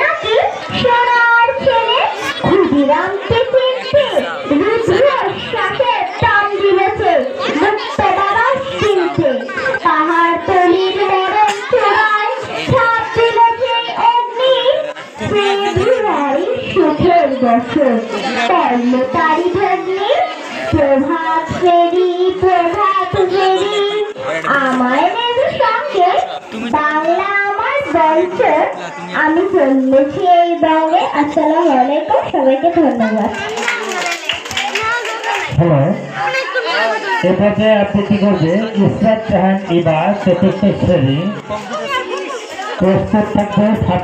নাকি সোনার ছেলে ক্ষুদিরামকে চিনতে রুদ্রের সাথে টান দিলেছে মুক্ত বাবার চিনতে পাহাড় তলির মরণ চূড়ায় ছাপ দিল যে অগ্নি সেধুরাই সুখের বছর কর্মকারী ভগ্নি প্রভাত ফেরি প্রভাত ফেরি আমার মেয়েদের সঙ্গে বাংলা আমার গল্প আমি চলেছি এই বঙ্গে। আসসালামু আলাইকুম, সবাইকে ধন্যবাদ। হ্যালো, এ পর্যায়ে আপনি কি করবে ইসরাত জাহান এবার চতুর্থ শ্রেণী প্রস্তুত থাকবে।